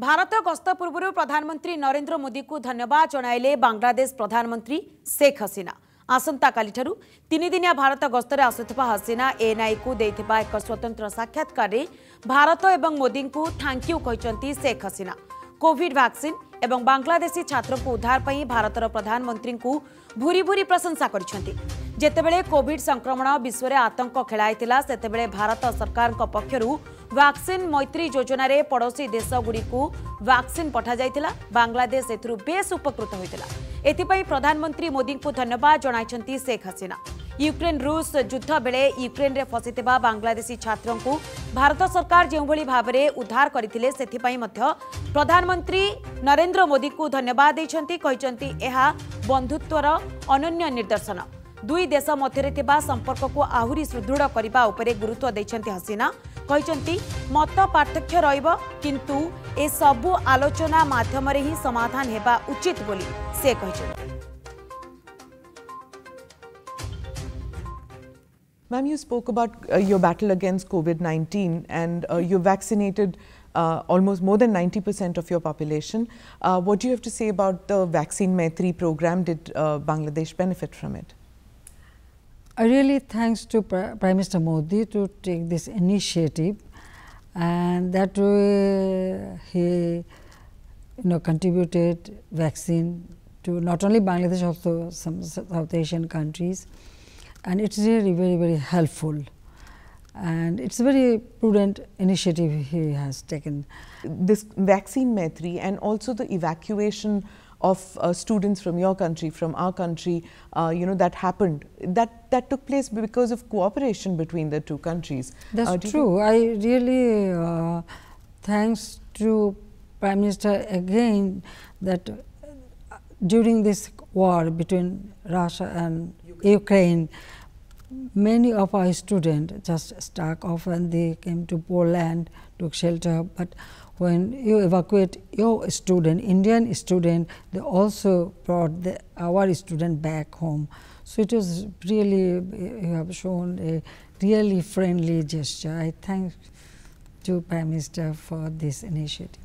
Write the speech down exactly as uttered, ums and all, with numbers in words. भारत गस्त पूर्व प्रधानमंत्री नरेंद्र मोदी को धन्यवाद जणाइले बांग्लादेश प्रधानमंत्री शेख हसीना। आसंता कालिठारु तीन दिनिया भारत गस्तरे आसुथिबा हसीना एएनआई को देथिबा एक स्वतंत्र साक्षात्कार भारत एवं मोदी को थैंक यू कहिसंती शेख हसीना। कोविड वैक्सीन एवं बांग्लादेशी छात्र को उद्धार पई भारतर प्रधानमंत्री को भूरी भूरी प्रशंसा करिसंती। जेतेबेले कोविड संक्रमण विश्व आतंक खेलाइतिला सेतेबेले भारत सरकार पक्षरु वैक्सीन मैत्री योजना रे पड़ोसी देश गुड़िकु वैक्सीन पठा जाइतिला। बांग्लादेश एथुरु बेस उपकृत होइतिला। एथिपई प्रधानमंत्री मोदी को धन्यवाद जणाइछंती शेख हसीना। यूक्रेन रूस युद्ध बेले यूक्रेन रे फसितिबा बांग्लादेशी छात्रों को भारत सरकार जेउभली भाबरे उद्धार करथिले सेथिपई मध्य प्रधानमंत्री नरेंद्र मोदी को धन्यवाद दैछंती। कहिछंती एहा बंधुत्वर अनन्य निदर्शन। दुई देश मध्यरे थिबा संपर्क को आहुरी सुदृढ़ करबा उपरे गुरुत्व दैछंती हसीना। कहते मत पार्थक्य रहिबो किंतु ए सबु आलोचना माध्यम रे ही समाधान हेबा उचित बोली से कहते। Ma'am, you spoke about uh, your battle against COVID nineteen and uh, you vaccinated uh, almost more than ninety percent of your population. Uh, what do you have to say about the Vaccine Maitri program? Did uh, Bangladesh benefit from it? I really thanks to Prime Minister Modi to take this initiative, and that way he you know contributed vaccine to not only Bangladesh, also some South Asian countries, and it's really very very helpful, and it's a very prudent initiative he has taken. This Vaccine Maitri and also the evacuation of uh, students from your country, from our country, uh, you know, that happened. That that took place because of cooperation between the two countries. That's uh, true. I really uh, thanks to Prime Minister again that uh, during this war between Russia and Ukraine, Ukraine, many of our students just stuck off and they came to Poland, took shelter. But when you evacuate your student, Indian student, they also brought the, our student back home. So it was really, you have shown a really friendly gesture. I thank to Prime Minister for this initiative.